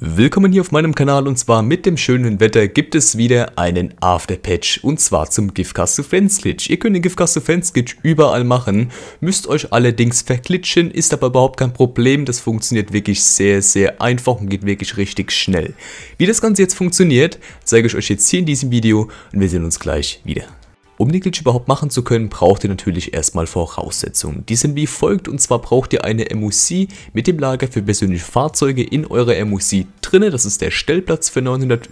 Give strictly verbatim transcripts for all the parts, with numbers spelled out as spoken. Willkommen hier auf meinem Kanal, und zwar mit dem schönen Wetter gibt es wieder einen Afterpatch, und zwar zum GIF-Cast-to-Friends-Glitch. Ihr könnt den GIF-Cast-to-Friends-Glitch überall machen, müsst euch allerdings verglitschen, ist aber überhaupt kein Problem, das funktioniert wirklich sehr, sehr einfach und geht wirklich richtig schnell. Wie das Ganze jetzt funktioniert, zeige ich euch jetzt hier in diesem Video und wir sehen uns gleich wieder. Um den Glitch überhaupt machen zu können, braucht ihr natürlich erstmal Voraussetzungen. Die sind wie folgt, und zwar braucht ihr eine M U C mit dem Lager für persönliche Fahrzeuge in eurer M U C drinne. Das ist der Stellplatz für,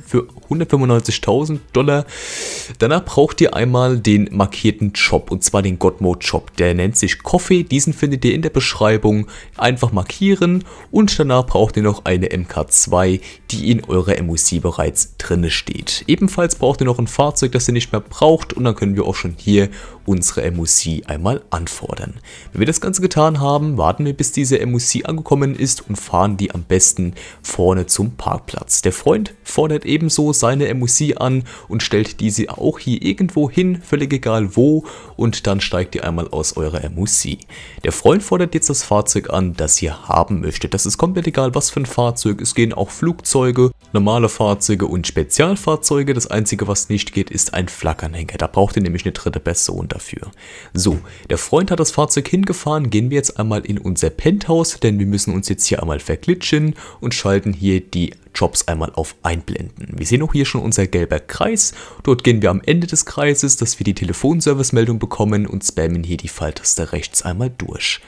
für hundertfünfundneunzigtausend Dollar. Danach braucht ihr einmal den markierten Job, und zwar den God Mode Job. Der nennt sich Coffee, diesen findet ihr in der Beschreibung. Einfach markieren, und danach braucht ihr noch eine M K zwei, die in eurer M U C bereits drinne steht. Ebenfalls braucht ihr noch ein Fahrzeug, das ihr nicht mehr braucht, und dann können wir wir auch schon hier unsere M U C einmal anfordern. Wenn wir das Ganze getan haben, warten wir, bis diese M U C angekommen ist, und fahren die am besten vorne zum Parkplatz. Der Freund fordert ebenso seine M U C an und stellt diese auch hier irgendwo hin, völlig egal wo, und dann steigt ihr einmal aus eurer M U C. Der Freund fordert jetzt das Fahrzeug an, das ihr haben möchtet. Das ist komplett egal, was für ein Fahrzeug. Es gehen auch Flugzeuge, normale Fahrzeuge und Spezialfahrzeuge. Das einzige, was nicht geht, ist ein Flackernhänger. Da braucht ihr nämlich eine dritte Person dafür. So, der Freund hat das Fahrzeug hingefahren, gehen wir jetzt einmal in unser Penthouse, denn wir müssen uns jetzt hier einmal verglitschen und schalten hier die Jobs einmal auf Einblenden. Wir sehen auch hier schon unser gelber Kreis. Dort gehen wir am Ende des Kreises, dass wir die Telefonservice-Meldung bekommen, und spammen hier die Pfeiltaste rechts einmal durch.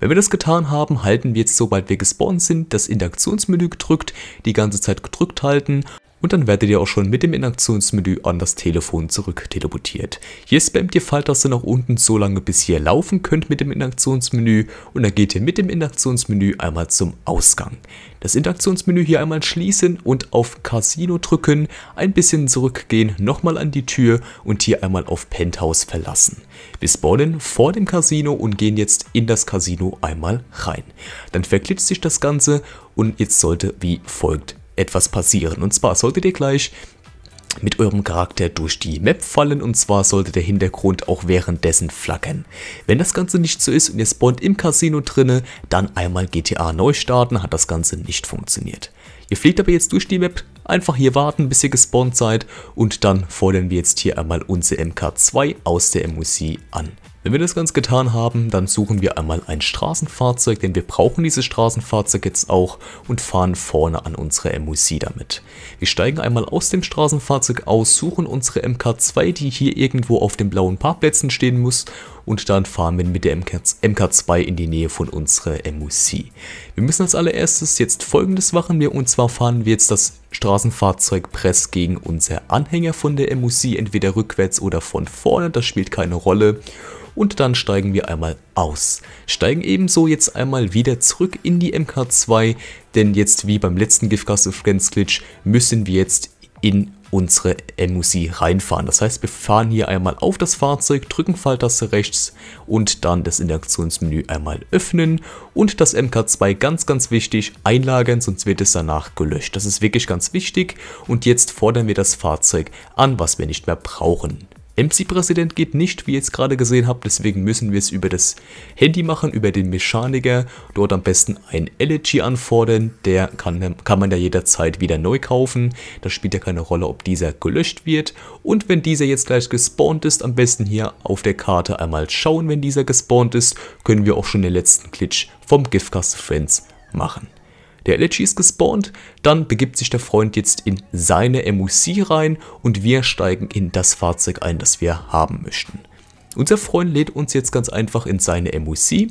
Wenn wir das getan haben, halten wir jetzt, sobald wir gespawnt sind, das Interaktionsmenü gedrückt, die ganze Zeit gedrückt halten. Und dann werdet ihr auch schon mit dem Interaktionsmenü an das Telefon zurück teleportiert. Hier spammt ihr Pfeiltaste nach unten, so lange bis ihr laufen könnt mit dem Interaktionsmenü. Und dann geht ihr mit dem Interaktionsmenü einmal zum Ausgang. Das Interaktionsmenü hier einmal schließen und auf Casino drücken, ein bisschen zurückgehen, nochmal an die Tür und hier einmal auf Penthouse verlassen. Wir spawnen vor dem Casino und gehen jetzt in das Casino einmal rein. Dann verglitscht sich das Ganze, und jetzt sollte wie folgt etwas passieren, und zwar solltet ihr gleich mit eurem Charakter durch die Map fallen, und zwar sollte der Hintergrund auch währenddessen flackern. Wenn das Ganze nicht so ist und ihr spawnt im Casino drinne, dann einmal G T A neu starten, hat das Ganze nicht funktioniert. Ihr fliegt aber jetzt durch die Map, einfach hier warten, bis ihr gespawnt seid, und dann fordern wir jetzt hier einmal unsere M K zwei aus der M U C an. Wenn wir das Ganze getan haben, dann suchen wir einmal ein Straßenfahrzeug, denn wir brauchen dieses Straßenfahrzeug jetzt auch, und fahren vorne an unsere M U C damit. Wir steigen einmal aus dem Straßenfahrzeug aus, suchen unsere M K zwei, die hier irgendwo auf den blauen Parkplätzen stehen muss, und dann fahren wir mit der M K zwei in die Nähe von unserer M U C. Wir müssen als allererstes jetzt Folgendes machen, wir und zwar fahren wir jetzt das Straßenfahrzeug Press gegen unser Anhänger von der M U C, entweder rückwärts oder von vorne, das spielt keine Rolle. Und dann steigen wir einmal aus. Steigen ebenso jetzt einmal wieder zurück in die M K zwei, denn jetzt wie beim letzten GIF-Cast-to-Friends-Glitch müssen wir jetzt in unsere M U C reinfahren. Das heißt, wir fahren hier einmal auf das Fahrzeug, drücken Pfeiltaste rechts und dann das Interaktionsmenü einmal öffnen und das M K zwei, ganz ganz wichtig, einlagern, sonst wird es danach gelöscht. Das ist wirklich ganz wichtig, und jetzt fordern wir das Fahrzeug an, was wir nicht mehr brauchen. M C-Präsident geht nicht, wie ihr jetzt gerade gesehen habt, deswegen müssen wir es über das Handy machen, über den Mechaniker, dort am besten ein Elegy anfordern, der kann, kann man ja jederzeit wieder neu kaufen, das spielt ja keine Rolle, ob dieser gelöscht wird, und wenn dieser jetzt gleich gespawnt ist, am besten hier auf der Karte einmal schauen, wenn dieser gespawnt ist, können wir auch schon den letzten Glitch vom GIF-Cast-to-Friends machen. Der Elegy ist gespawnt, dann begibt sich der Freund jetzt in seine M U C rein und wir steigen in das Fahrzeug ein, das wir haben möchten. Unser Freund lädt uns jetzt ganz einfach in seine M U C.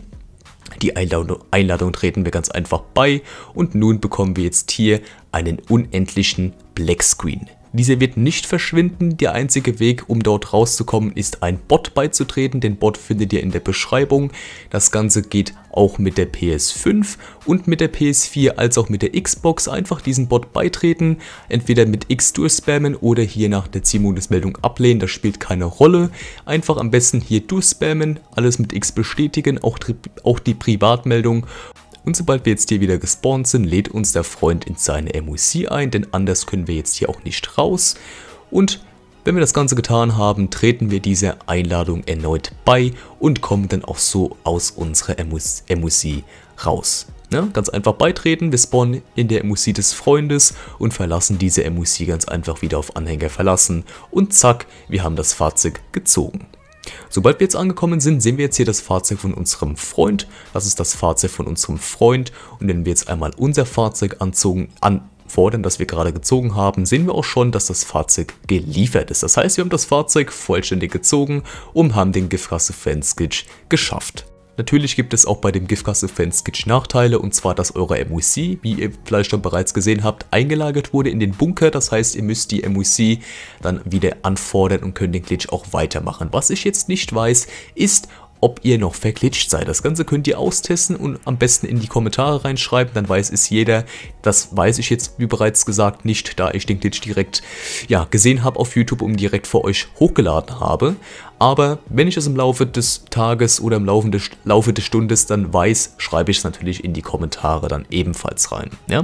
Die Einladung treten wir ganz einfach bei und nun bekommen wir jetzt hier einen unendlichen Black Screen. Dieser wird nicht verschwinden, der einzige Weg, um dort rauszukommen, ist ein Bot beizutreten, den Bot findet ihr in der Beschreibung. Das Ganze geht auch mit der P S fünf und mit der P S vier als auch mit der Xbox, einfach diesen Bot beitreten, entweder mit X durchspammen oder hier nach der Zielmodusmeldung ablehnen, das spielt keine Rolle. Einfach am besten hier durchspammen, alles mit X bestätigen, auch, auch die Privatmeldung. Und sobald wir jetzt hier wieder gespawnt sind, lädt uns der Freund in seine M U C ein, denn anders können wir jetzt hier auch nicht raus. Und wenn wir das Ganze getan haben, treten wir dieser Einladung erneut bei und kommen dann auch so aus unserer M U C raus. Ne? Ganz einfach beitreten, wir spawnen in der M U C des Freundes und verlassen diese M U C ganz einfach wieder auf Anhänger verlassen und zack, wir haben das Fahrzeug gezogen. Sobald wir jetzt angekommen sind, sehen wir jetzt hier das Fahrzeug von unserem Freund. Das ist das Fahrzeug von unserem Freund und wenn wir jetzt einmal unser Fahrzeug anzogen, an Fordern, das wir gerade gezogen haben, sehen wir auch schon, dass das Fahrzeug geliefert ist. Das heißt, wir haben das Fahrzeug vollständig gezogen und haben den GIF-Kasse-Fan-Skitch geschafft. Natürlich gibt es auch bei dem GIF-Kasse-Fan-Skitch Nachteile, und zwar, dass eure M U C, wie ihr vielleicht schon bereits gesehen habt, eingelagert wurde in den Bunker. Das heißt, ihr müsst die M U C dann wieder anfordern und könnt den Glitch auch weitermachen. Was ich jetzt nicht weiß, ist, ob ihr noch verglitscht seid. Das Ganze könnt ihr austesten und am besten in die Kommentare reinschreiben, dann weiß es jeder. Das weiß ich jetzt, wie bereits gesagt, nicht, da ich den Glitch direkt ja, gesehen habe auf YouTube und direkt für euch hochgeladen habe. Aber wenn ich es im Laufe des Tages oder im Laufe des, Laufe des Stundes dann weiß, schreibe ich es natürlich in die Kommentare dann ebenfalls rein. Ja?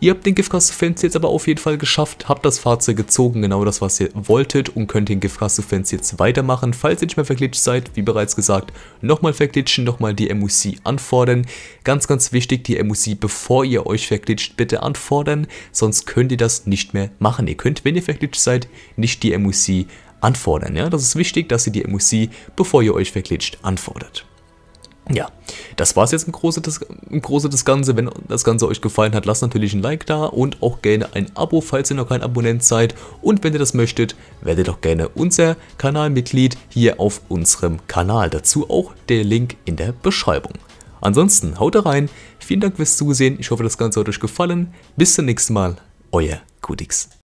Ihr habt den GIF-Kasse-Fans jetzt aber auf jeden Fall geschafft, habt das Fahrzeug gezogen, genau das, was ihr wolltet, und könnt den GIF-Kasse-Fans jetzt weitermachen. Falls ihr nicht mehr verglitscht seid, wie bereits gesagt, nochmal verglitschen, nochmal die M U C anfordern. Ganz, ganz wichtig, die M U C, bevor ihr euch verglitscht, bitte anfordern, sonst könnt ihr das nicht mehr machen. Ihr könnt, wenn ihr verglitscht seid, nicht die M U C anfordern. Ja? Das ist wichtig, dass ihr die M U C, bevor ihr euch verglitscht, anfordert. Ja, das war es jetzt im Große das, im Große das Ganze. Wenn das Ganze euch gefallen hat, lasst natürlich ein Like da und auch gerne ein Abo, falls ihr noch kein Abonnent seid. Und wenn ihr das möchtet, werdet doch gerne unser Kanalmitglied hier auf unserem Kanal. Dazu auch der Link in der Beschreibung. Ansonsten haut rein. Vielen Dank fürs Zusehen. Ich hoffe, das Ganze hat euch gefallen. Bis zum nächsten Mal. Euer CuTix.